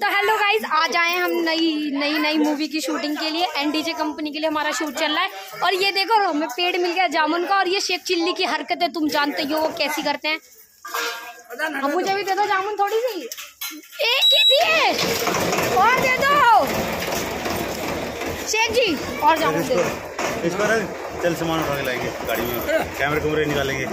तो hello guys, आज आए हम नई मूवी की शूटिंग के लिए। एनडीजे कंपनी के लिए हमारा शूट चल रहा है। और ये देखो, हमें पेड़ मिल गया जामुन का। और ये शेख चिल्ली की हरकत है, तुम जानते हो वो कैसी करते हैं। अब मुझे भी दे दो जामुन, थोड़ी सी एक ही दिए और दे दो शेख जी, और जामुन दे दो। चल सामान उठा के लाएंगे गाड़ी में, कैमरे निकालेंगे।